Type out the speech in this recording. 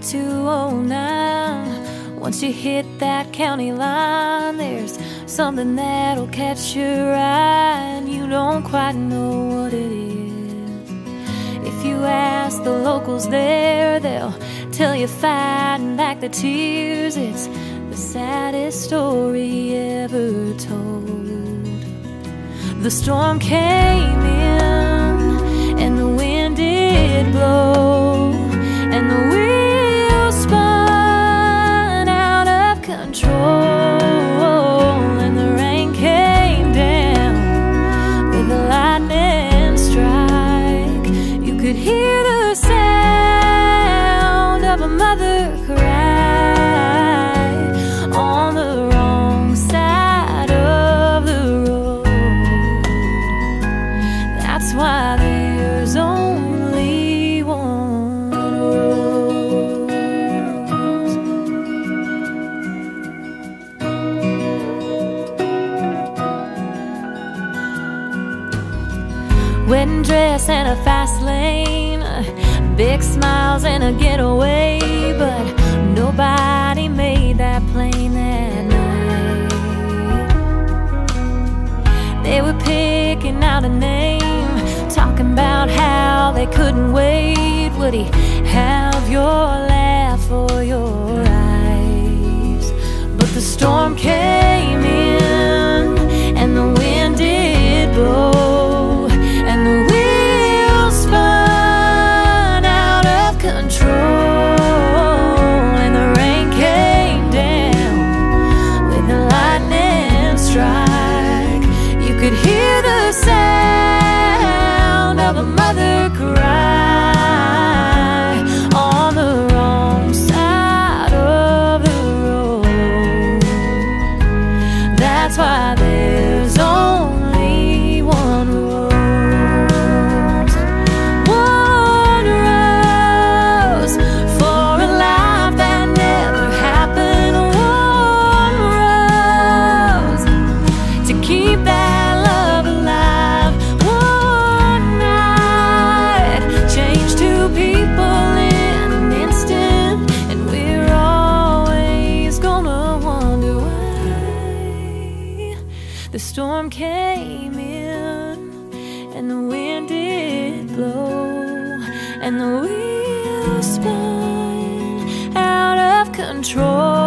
not too old now. Once you hit that county line, there's something that'll catch your eye, and you don't quite know what it is. If you ask the locals there, they'll tell you fighting back the tears. It's the saddest story ever told. The storm came in, and the wind did blow, and the wheel spun out of control, and the rain came down with a lightning strike. You could hear the sound of a mother cry on the wrong side of the road. That's why there's only one road. Wedding dress and a fast lane, big smiles and a getaway, but nobody made that plane that night. They were picking out a name, talking about how they couldn't wait. Would he have your laugh or your eyes? But the storm came in, and the wind did blow, and the wheel spun out of control, and the rain came down with a lightning strike. You could hear the sound of a mother cry on the wrong side of the road. That's why there's only one rose, one rose for a life that never happened. One rose to keep that love alive. The storm came in, and the wind did blow, and the wheel spun out of control.